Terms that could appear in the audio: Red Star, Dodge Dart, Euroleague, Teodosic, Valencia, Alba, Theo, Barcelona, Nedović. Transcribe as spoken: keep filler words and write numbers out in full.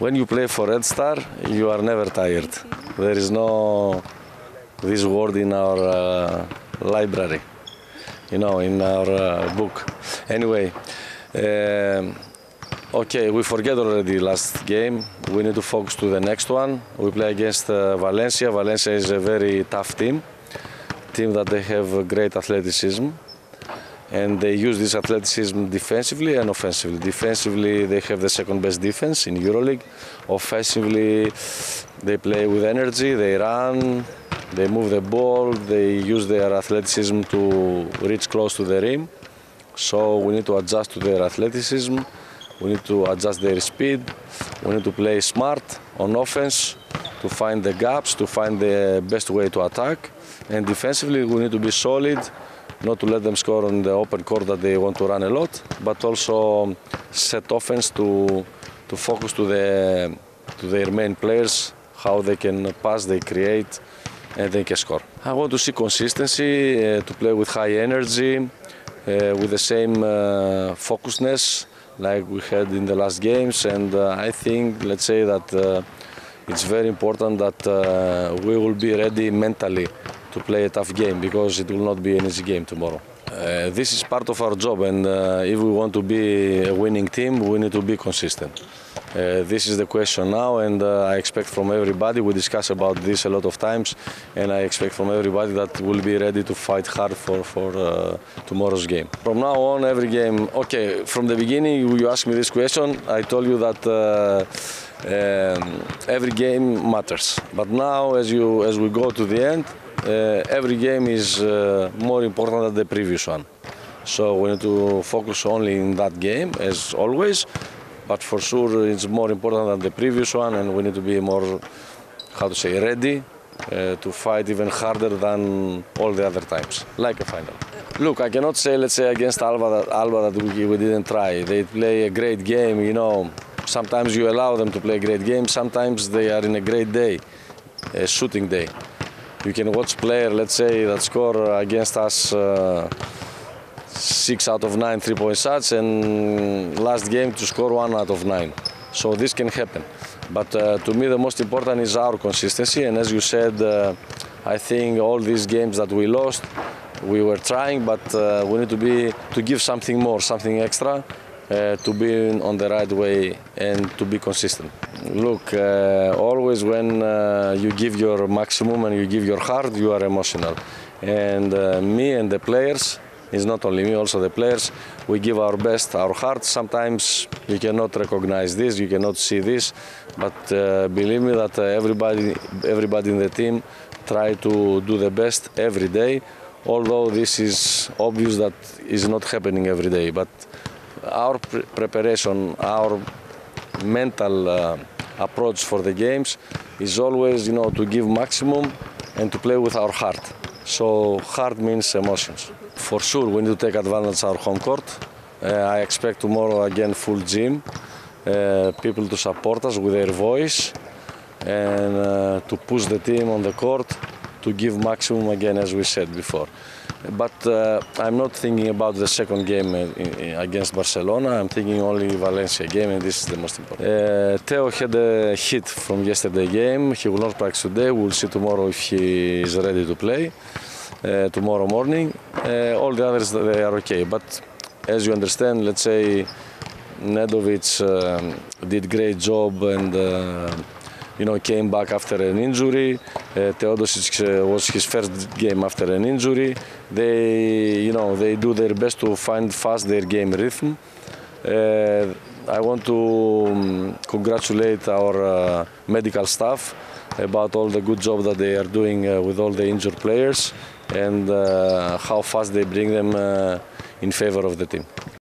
When you play for Red Star, you are never tired. There is no this word in our uh, library, you know, in our uh, book. Anyway, um, okay, we forget already last game. We need to focus to the next one. We play against uh, Valencia. Valencia is a very tough team, team that they have great athleticism. And they use this athleticism defensively and offensively. Defensively, they have the second best defense in Euroleague. Offensively, they play with energy, they run, they move the ball, they use their athleticism to reach close to the rim. So we need to adjust to their athleticism, we need to adjust their speed, we need to play smart on offense to find the gaps, to find the best way to attack. And defensively, we need to be solid, not to let them score on the open court that they want to run a lot, but also set offense to to focus to the to their main players, how they can pass, they create, and they can score. I want to see consistency, uh, to play with high energy, uh, with the same uh, focusedness like we had in the last games, and uh, I think, let's say that uh, it's very important that uh, we will be ready mentally to play a tough game, because it will not be an easy game tomorrow. Uh, this is part of our job, and uh, if we want to be a winning team, we need to be consistent. Uh, this is the question now, and uh, I expect from everybody, we discuss about this a lot of times, and I expect from everybody that will be ready to fight hard for, for uh, tomorrow's game. From now on, every game, okay, from the beginning you asked me this question, I told you that uh, um, every game matters. But now, as, you, as we go to the end, Uh, every game is uh, more important than the previous one. So we need to focus only in that game, as always, but for sure it's more important than the previous one, and we need to be more, how to say, ready uh, to fight even harder than all the other times, like a final. Look, I cannot say, let's say, against Alba that, Alba that we, we didn't try. They play a great game, you know. Sometimes you allow them to play a great game, sometimes they are in a great day, a shooting day. You can watch player, let's say, that score against us uh, six out of nine three-point shots, and last game to score one out of nine. So this can happen. But uh, to me, the most important is our consistency. And as you said, uh, I think all these games that we lost, we were trying, but uh, we need to be to give something more, something extra, uh, to be on the right way and to be consistent. Look, uh, always when uh, you give your maximum and you give your heart, you are emotional. And uh, me and the players, it's not only me, also the players, we give our best, our heart. Sometimes you cannot recognize this, you cannot see this, but uh, believe me that uh, everybody, everybody in the team try to do the best every day, although this is obvious that is not happening every day. But our pre preparation, our mental uh, approach for the games is always, you know, to give maximum and to play with our heart. So heart means emotions. For sure, we need to take advantage of our home court. Uh, I expect tomorrow again full gym, uh, people to support us with their voice and uh, to push the team on the court to give maximum again, as we said before. But uh, I'm not thinking about the second game in, in, against Barcelona. I'm thinking only Valencia game, and this is the most important. Uh, Theo had a hit from yesterday game. He will not practice today. We'll see tomorrow if he is ready to play. Uh, tomorrow morning. Uh, all the others, they are okay. But as you understand, let's say Nedović um, did great job and uh, you know, came back after an injury. Uh, Teodosic uh, was his first game after an injury. They, you know, they do their best to find fast their game rhythm. Uh, I want to um, congratulate our uh, medical staff about all the good job that they are doing uh, with all the injured players and uh, how fast they bring them uh, in favor of the team.